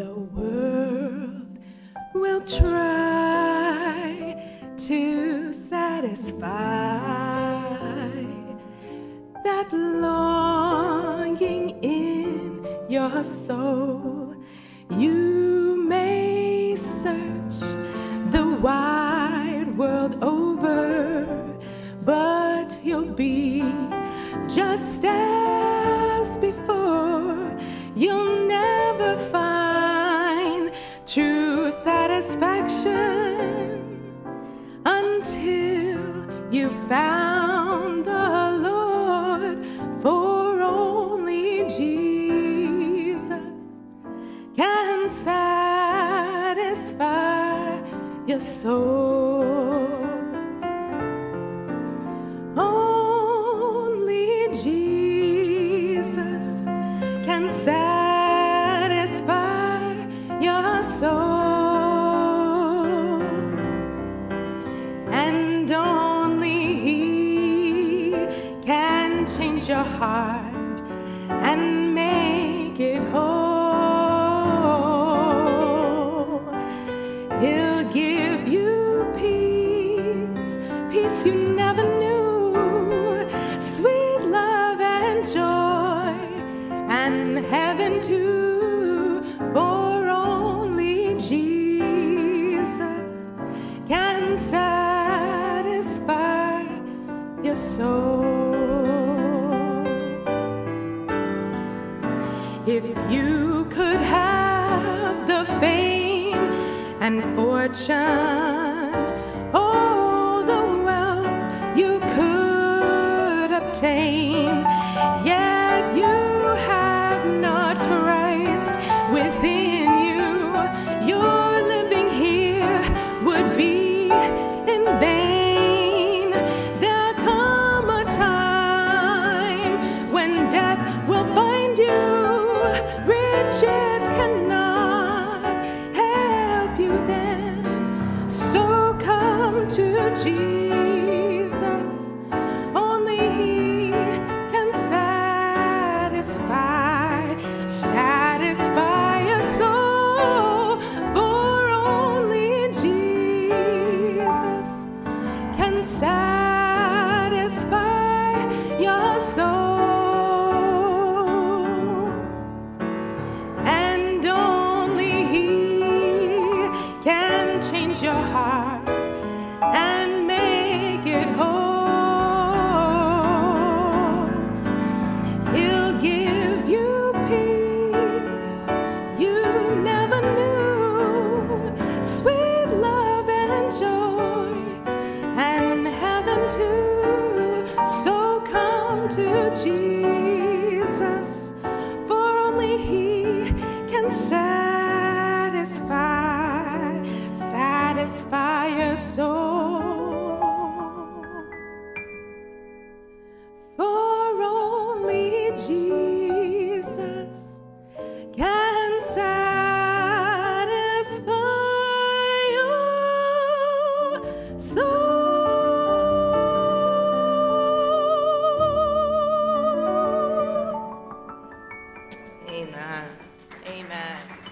The world will try to satisfy that longing in your soul. You may search the wide world over, but you'll be just as before. You'll never find true satisfaction until you've found the Lord, for only Jesus can satisfy your soul. Only Jesus can satisfy your soul, and only He can change your heart and make it whole. He'll give you peace, peace you never knew, sweet love and joy, and heaven too, for only Jesus can satisfy your soul. If you could have the fame and fortune, all the wealth you could obtain, yet you within you, your living here would be in vain. There'll come a time when death will find you. Riches cannot help you then. So come to Jesus. Only He can satisfy your soul, for only Jesus can satisfy your soul, and only He can change your heart and make it whole. He'll give you too. So come to Jesus, for only He can satisfy your soul. For only Jesus can satisfy your soul. Amen. Amen.